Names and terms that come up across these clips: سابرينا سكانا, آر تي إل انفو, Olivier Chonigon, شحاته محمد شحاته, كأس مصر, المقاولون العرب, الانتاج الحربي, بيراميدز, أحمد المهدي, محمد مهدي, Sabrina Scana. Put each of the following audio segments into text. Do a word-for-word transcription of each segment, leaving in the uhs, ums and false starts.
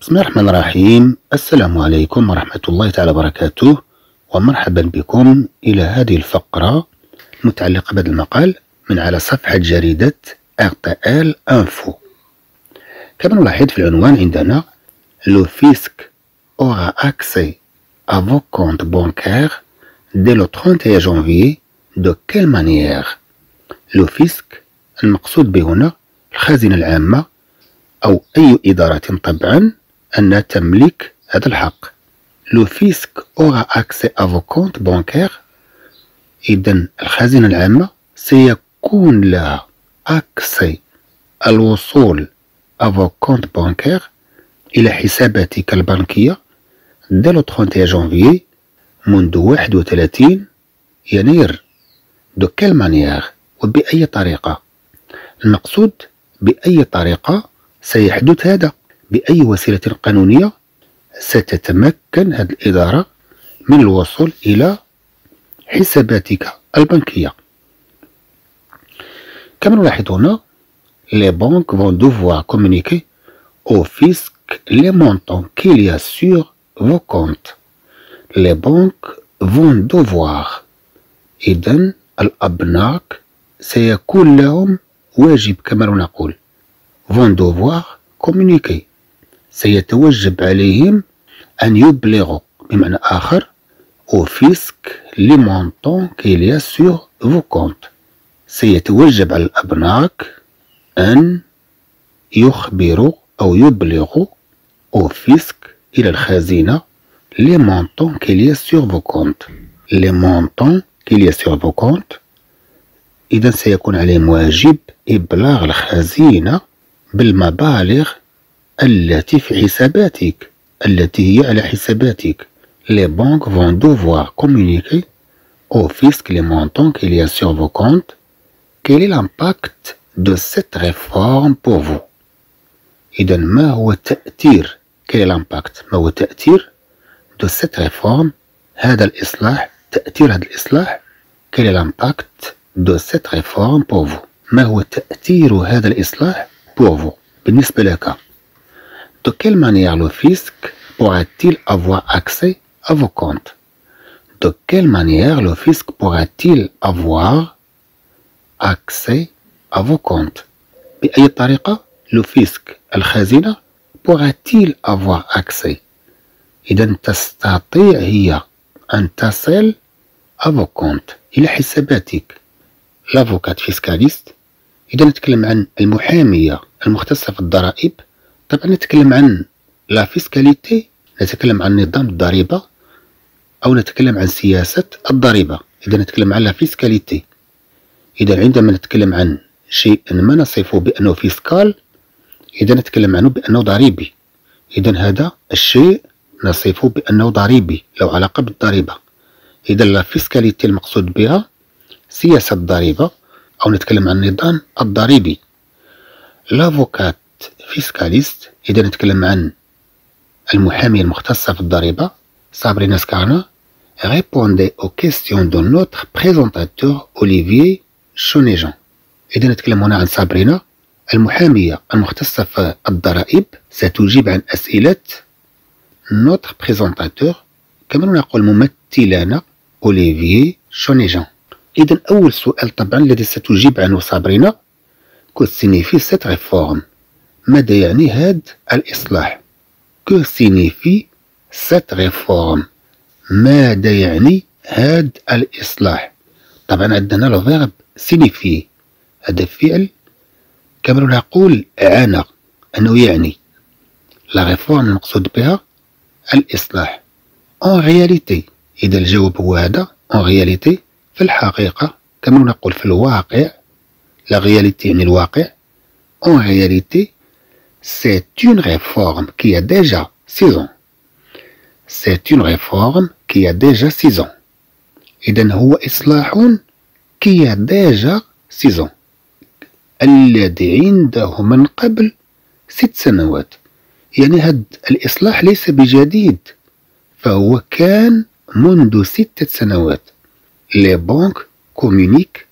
بسم الله الرحمن الرحيم. السلام عليكم ورحمة الله تعالى وبركاته، ومرحبا بكم إلى هذه الفقرة متعلقة بهذا المقال من على صفحة جريدة آر تي إل انفو. كما نلاحظ في العنوان عندنا لو فيسك aura accès à vos comptes bancaires dès le trente et un janvier. de quelle manière؟ لو فيسك المقصود به هنا الخزينة العامة أو أي إدارة طبعا أنها تملك هذا الحق. لو فيسك aura accès à vos comptes bancaires، إذن الخزينة العامة سيكون لها accès، الوصول à vos comptes bancaires، إلى حساباتك البنكية dès le trente et un janvier، منذ واحد وثلاثين يناير. دو كيل مانيير، وبأي طريقة؟ المقصود بأي طريقة سيحدث هذا، بأي وسيلة قانونية ستتمكن هذه الإدارة من الوصول إلى حساباتك البنكية. كما نلاحظ هنا les banques vont devoir communiquer au fisc les montants qu'il y a sur vos comptes. les banques vont devoir، إذن الأبناك سيكون لهم واجب، كما نقول vont devoir communiquer، سيتوجب عليهم أن يبلغوا بمعنى آخر au fisc les montants qu'il y a sur vos comptes. سيتوجب على الأبناك أن يخبروا أو يبلغوا au fisc إلى الخزينة les montants qu'il y a sur vos comptes. les montants qu'il y a sur vos comptes، إذا سيكون عليهم واجب إبلاغ الخزينة بالمبالغ التي في حساباتك، التي هي على حساباتك. les banques vont devoir communiquer au fisc les montants qu'il y a sur vos comptes. quel est l'impact de cette réforme pour vous؟ إذا ما هو التأثير؟ quel est l'impact؟ ما هو التأثير de cette réforme؟ هذا الإصلاح، تأثير هذا الإصلاح. quel est l'impact de cette réforme pour vous؟ ما هو تأثير هذا الإصلاح pour vous بالنسبة لك؟ de quelle manière le fisc pourra-t-il avoir accès à vos comptes؟ de quelle manière le fisc pourra-t-il avoir accès à vos comptes؟ بأي طريقة le fisc الخزينة pourra-t-il avoir accès؟ إذا تستطيع هي أن تصل à vos comptes، إلى حساباتك. لافوكات فيسكاليست، إذا نتكلم عن المحامية المختصة في الضرائب، طبعا نتكلم عن لا فيسكاليتي، نتكلم عن نظام الضريبة أو نتكلم عن سياسة الضريبة. إذا نتكلم عن لا فيسكاليتي، إذا عندما نتكلم عن شيء ما نصفه بأنه فيسكال، إذا نتكلم عنه بأنه ضريبي، إذا هذا الشيء نصفه بأنه ضريبي، له علاقة بالضريبة. إذا لا فيسكاليتي المقصود بها سياسة الضريبة أو نتكلم عن النظام الضريبي. لافوكات فيسكاليست، إذا نتكلم عن المحامية المختصة في الضريبة سابرينا سكانا. répondez aux questions de notre présentateur Olivier Chonigon. إذا نتكلم هنا عن سابرينا المحامية المختصة في الضرائب، ستجيب عن أسئلة notre présentateur، كما نقول ممثلنا أوليفيي شونيجون. إذا أول سؤال طبعا الذي ستجيب عنه صابرينا، كو سينيفي سيت ريفورم، ماذا يعني هاد الإصلاح؟ كو سينيفي سيت ريفورم، ماذا يعني هاد الإصلاح؟ طبعا عندنا لو فيرب سينيفي، هذا فعل كما نقول عانى، أنه يعني لا ريفورم المقصود بها الإصلاح. en réalité، إذا الجواب هو هذا en réalité، في الحقيقة، كما نقول في الواقع، la réalité يعني الواقع. en réalité c'est une réforme qui a déjà six ans. c'est une réforme qui a déjà six ans. إذا هو إصلاح qui a déjà six ans، الذي عنده من قبل ست سنوات. يعني هاد الإصلاح ليس بجديد، فهو كان منذ ستة سنوات. les banques communiquent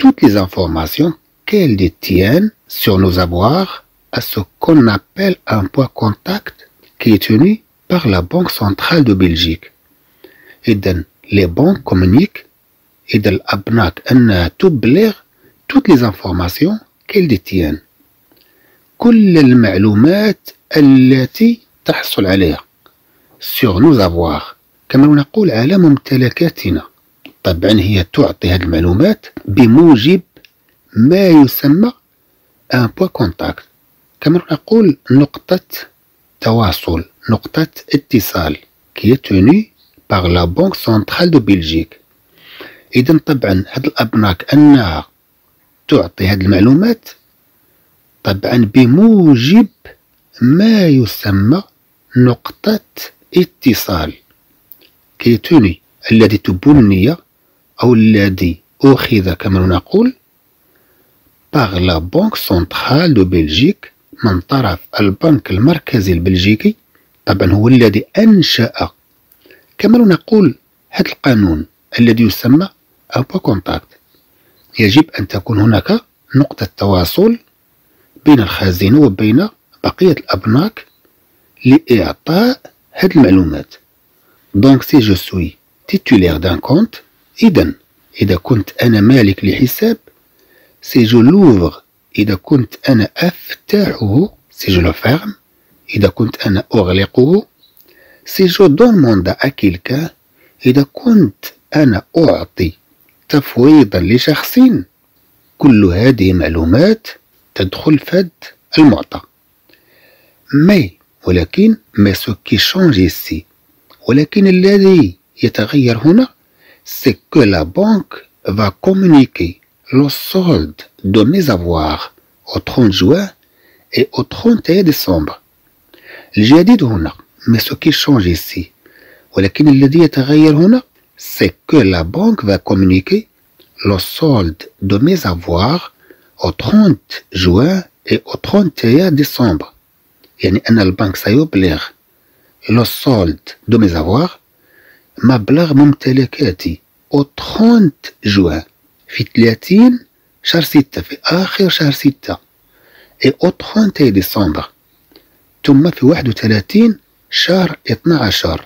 toutes les informations qu'elles détiennent sur nos avoirs à ce qu'on appelle un point contact qui est tenu par la Banque centrale de Belgique. Et donc, les banques communiquent et de l'abnac en تبلغ toutes les informations qu'elles détiennent. كل المعلومات التي تحصل عليها sur nos avoirs كما نقول على ممتلكاتنا. طبعا هي تعطي هذه المعلومات بموجب ما يسمى un point contact كما نقول نقطة تواصل نقطة اتصال qui est tenue par la Banque centrale de Belgique. إذن طبعا هاد الأبناك أنها تعطي هاد المعلومات طبعا بموجب ما يسمى نقطة اتصال كي توني الذي تبني أو الذي أخذ كما نقول par la Banque centrale de Belgique من طرف البنك المركزي البلجيكي. طبعا هو الذي أنشأ كما نقول هاد القانون الذي يسمى un point contact. يجب أن تكون هناك نقطة تواصل بين الخزينة وبين بقية الأبناك لإعطاء هذه المعلومات. donc si je suis titulaire d'un compte إذن إذا كنت أنا مالك لحساب si je l'ouvre إذا كنت أنا أفتحه si je le ferme إذا كنت أنا أغلقه si je demande à quelqu'un إذا كنت أنا أعطي تفويضا لشخصين. كل هذه معلومات تدخل في هذا المعطى. مي ولكن ما سو كي شونج إيسي ولكن الذي يتغير هنا سي كو لا بانك فا كومونيكي لو سولد دو مي زافوار أو ثلاثين جوان إي أو ثلاثين ديسمبر. الجديد هنا ما سو كي شونج إيسي ولكن الذي يتغير هنا c'est que la banque va communiquer le solde de mes avoirs au trente juin et au trente et un décembre. يعني أن البنك سيبلغ le solde de mes avoirs مبلغ ممتلكاتي au trente juin في ثلاثين شهر ستة في آخر شهر ستة et au trente et un décembre ثم في واحد وثلاثين شهر اثنا عشر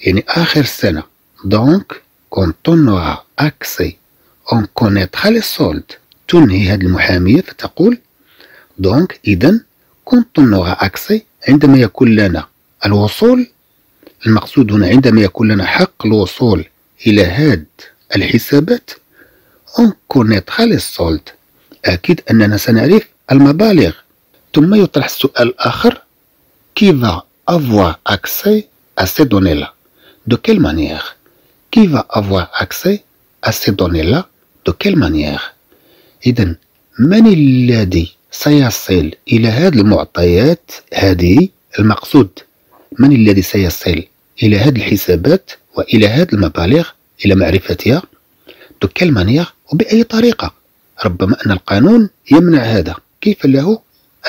يعني آخر السنة. Donc, quand on aura accès, on connaîtra les soldes. تنهي هذه المحامية فتقول donc إذن quand on aura accès عندما يكون لنا الوصول. المقصود هنا عندما يكون لنا حق الوصول إلى هاد الحسابات on connaîtra les soldes. أكيد أننا سنعرف المبالغ. ثم يطرح السؤال الآخر qui va avoir accès à ces données-là. De quelle manière? Qui va avoir accès à ces données-là de quelle manière? إذن من الذي سيصل إلى هذه المعطيات هذه؟ المقصود من الذي سيصل إلى هذه الحسابات وإلى هذه المبالغ إلى معرفتها؟ de quelle manière وبأي طريقة؟ ربما أن القانون يمنع هذا. كيف له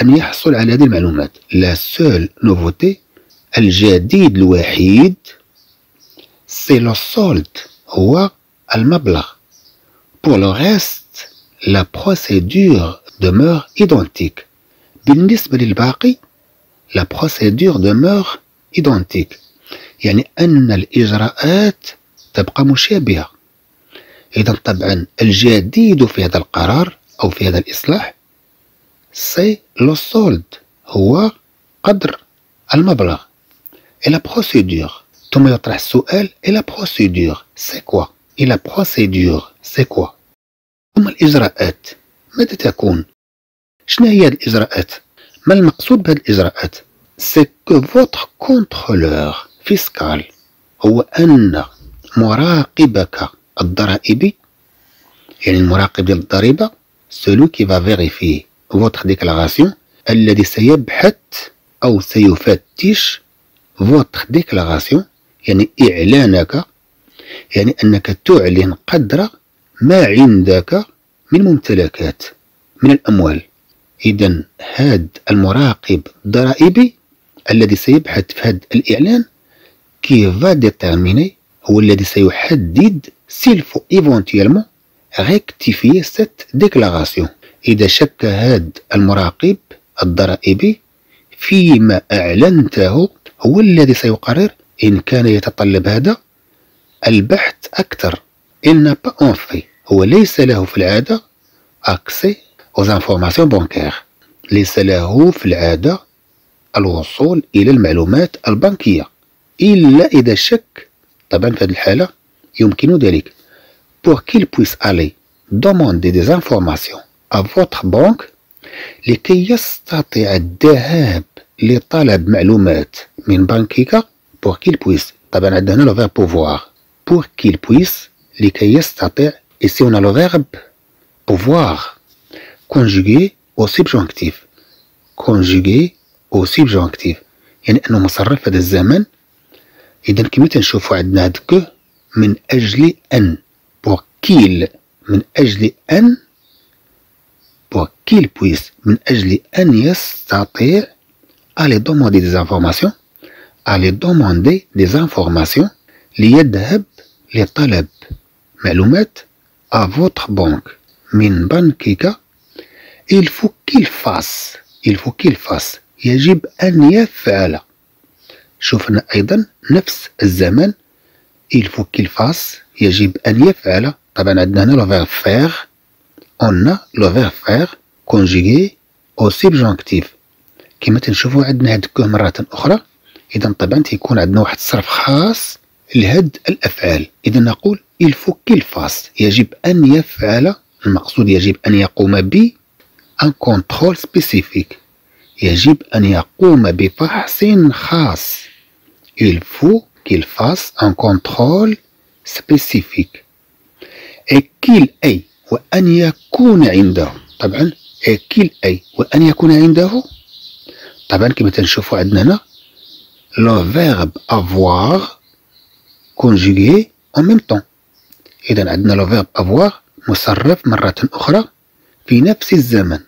أن يحصل على هذه المعلومات؟ la seule nouveauté الجديد الوحيد c'est le solde هو المبلغ. pour le reste la procédure demeure identique. بالنسبة للباقي la procédure demeure identique يعني أن الإجراءات تبقى مشابهة. إذن طبعا الجديد في هذا القرار أو في هذا الإصلاح c'est le solde هو قدر المبلغ et la procédure. ثم يطرح السؤال et la procédure c'est quoi et la procédure c'est quoi. ثم الإجراءات ماذا تكون؟ شنو هي الإجراءات؟ ما المقصود بهذه الإجراءات؟ c'est que votre contrôleur fiscal هو أن مراقبك الضرائبي يعني المراقب ديال الضريبة celui qui va vérifier votre déclaration الذي سيبحث أو سيفتش votre déclaration يعني إعلانك يعني أنك تعلن قدر ما عندك من ممتلكات من الأموال. إذن هاد المراقب الضرائبي الذي سيبحث في هاد الإعلان كي فا ديتيرميني هو الذي سيحدد سيل فو إيفونتيالمون ريكتيفيي سيت ديكلاراسيون. إذا شك هاد المراقب الضرائب فيما أعلنته هو الذي سيقرر إن كان يتطلب هذا البحث أكثر. إن بأنفي هو ليس له في العادة أكسي aux informations bancaires، ليس له في العادة الوصول إلى المعلومات البنكية إلا إذا شك، طبعا في هذه الحالة يمكن ذلك. pour qu'il puisse aller demander des informations à votre banque لكي يستطيع الذهاب لطلب معلومات من بنكك. pour qu'il puisse طبعا عندنا لو فيرب pouvoir، pour qu'il puisse لكي يستطيع. ici on a le verbe pouvoir conjugué au subjonctif، conjugué au subjonctif يعني انه مصرف في هذا الزمن. اذا كما تنشوفوا عندنا هذا كو من اجل ان، pour qu'il من اجل ان، pour qu'il puisse من اجل ان يستطيع aller demander des informations، aller demander des informations ليذهب لطلب معلومات à votre banque من بنكك. il faut qu'il fasse، il faut qu'il fasse يجب أن يفعل. شوفنا أيضا نفس الزمن il faut qu'il fasse يجب أن يفعل. طبعا عندنا هنا le verbe faire، on a le verbe faire conjugué au subjonctif كما تنشوفوا عندنا هاد كو مرة أخرى. إذا طبعا تيكون عندنا واحد الصرف خاص لهاد الأفعال. إذا نقول il faut qu'il fasse يجب أن يفعل، المقصود يجب أن يقوم ب un contrôle spécifique يجب أن يقوم بفحص خاص. il faut qu'il fasse un contrôle spécifique. et qu'il أي وأن يكون عنده، طبعا et qu'il أي وأن يكون عنده. طبعا كما تنشوفوا عندنا هنا le verbe avoir conjugué en même temps. إذا عندنا le verbe avoir مصرف مرة أخرى في نفس الزمن.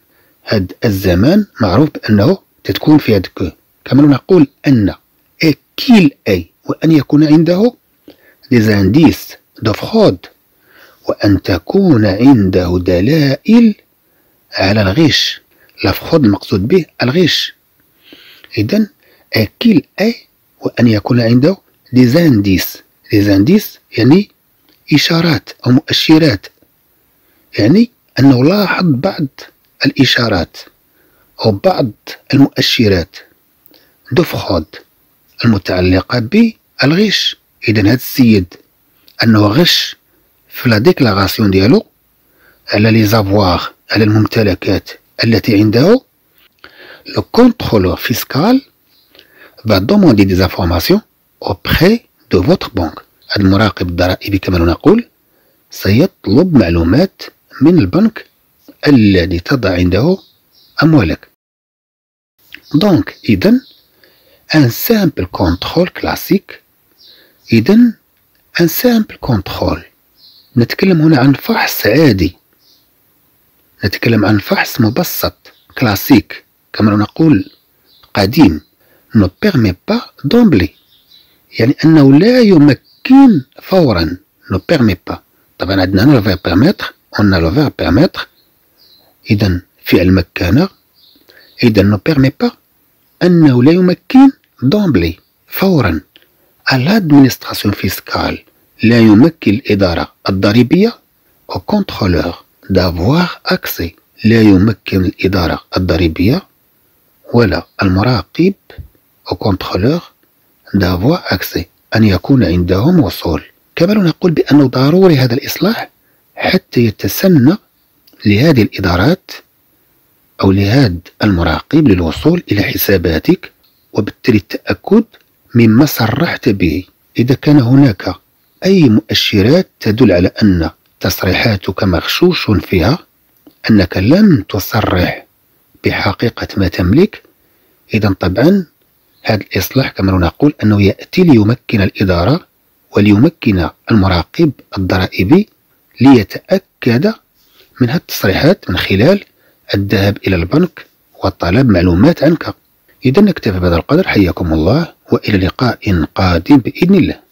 هاد الزمان معروف بأنه تتكون في هاد كو. كما نقول أن كيل أي وأن يكون عنده des indices de fraude وأن تكون عنده دلائل على الغش. لا فرود المقصود به الغش. إذن كيل أي وأن يكون عنده des indices، des indices يعني إشارات أو مؤشرات، يعني أنه لاحظ بعض الإشارات أو بعض المؤشرات دو فخود المتعلقة بالغش. إذا هذا السيد أنه غش في لا ديكلاراسيون ديالو على لي زافوار، على الممتلكات التي عنده. لو كونترولور فيسكال va demander des informations auprès de votre banque. هذا المراقب الضرائبي كما نقول سيطلب معلومات من البنك الذي تضع عنده أموالك. دونك إذن ان سامبل كونترول كلاسيك. إذن ان سامبل كونترول نتكلم هنا عن فحص عادي، نتكلم عن فحص مبسط كلاسيك كما نقول قديم. نو بيرمي با دومبلي يعني أنه لا يمكن فورا. نو بيرمي با طبعا عندنا هنا لو فيرب بيرميتر، on a لو فيرب بيرميتر إذا فعل مكانة. إذا نو بيرمي با أنه لا يمكن دومبلي فورا الادمنستراسيون فيسكال، لا يمكن الإدارة الضريبية أو كونترولور دافواغ أكسي، لا يمكن الإدارة الضريبية ولا المراقب أو كونترولور دافواغ أكسي أن يكون عندهم وصول. كما نقول بأنه ضروري هذا الإصلاح حتى يتسنى لهذه الإدارات أو لهذا المراقب للوصول إلى حساباتك وبالتالي التأكد مما صرحت به. إذا كان هناك أي مؤشرات تدل على أن تصريحاتك مغشوش فيها، أنك لم تصرح بحقيقة ما تملك، إذا طبعا هذا الإصلاح كما نقول أنه يأتي ليمكن الإدارة وليمكن المراقب الضرائبي ليتأكد من هذه التصريحات من خلال الذهاب إلى البنك وطلب معلومات عنك. إذا نكتفي بهذا القدر، حياكم الله وإلى لقاء قادم بإذن الله.